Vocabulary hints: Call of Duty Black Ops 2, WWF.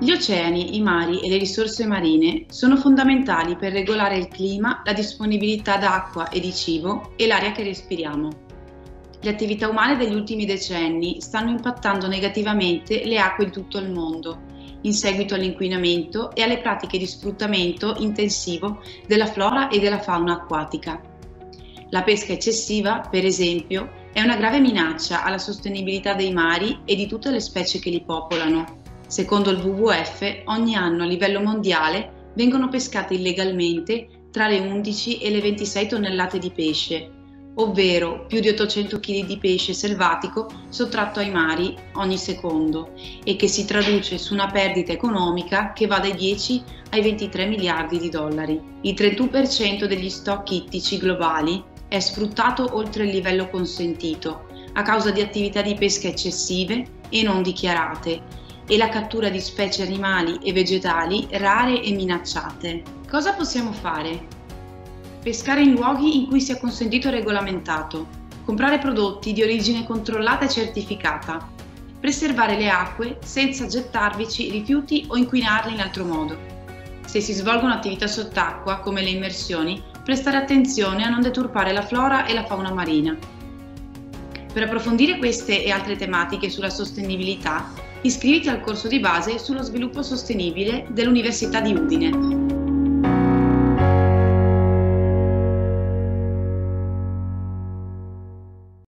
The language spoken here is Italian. Gli oceani, i mari e le risorse marine sono fondamentali per regolare il clima, la disponibilità d'acqua e di cibo e l'aria che respiriamo. Le attività umane degli ultimi decenni stanno impattando negativamente le acque in tutto il mondo, in seguito all'inquinamento e alle pratiche di sfruttamento intensivo della flora e della fauna acquatica. La pesca eccessiva, per esempio, è una grave minaccia alla sostenibilità dei mari e di tutte le specie che li popolano. Secondo il WWF, ogni anno a livello mondiale vengono pescate illegalmente tra le 11 e le 26 tonnellate di pesce, ovvero più di 800 kg di pesce selvatico sottratto ai mari ogni secondo e che si traduce su una perdita economica che va dai 10 ai 23 miliardi di dollari. Il 31% degli stock ittici globali è sfruttato oltre il livello consentito a causa di attività di pesca eccessive e non dichiarate, e la cattura di specie animali e vegetali rare e minacciate. Cosa possiamo fare? Pescare in luoghi in cui sia consentito e regolamentato, comprare prodotti di origine controllata e certificata, preservare le acque senza gettarvici rifiuti o inquinarli in altro modo. Se si svolgono attività sott'acqua, come le immersioni, prestare attenzione a non deturpare la flora e la fauna marina. Per approfondire queste e altre tematiche sulla sostenibilità, iscriviti al corso di base sullo sviluppo sostenibile dell'Università di Udine.